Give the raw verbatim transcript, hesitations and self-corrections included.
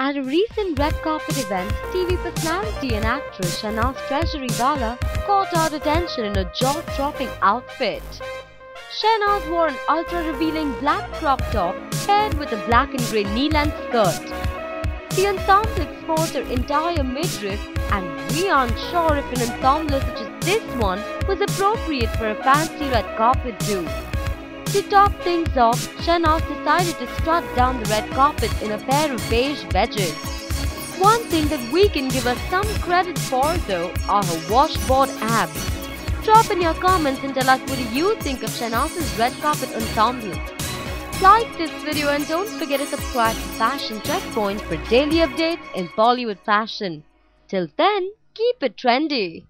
At a recent red carpet event, T V personality and actress Shenaz Treasurywala caught our attention in a jaw-dropping outfit. Shenaz wore an ultra-revealing black crop top paired with a black and grey knee-length skirt. The ensemble exposed her entire midriff, and we aren't sure if an ensemble such as this one was appropriate for a fancy red carpet do. To top things off, Shenaz decided to strut down the red carpet in a pair of beige wedges. One thing that we can give her some credit for though are her washboard abs. Drop in your comments and tell us what you think of Shenaz's red carpet ensemble. Like this video and don't forget to subscribe to Fashion Checkpoint for daily updates in Bollywood fashion. Till then, keep it trendy.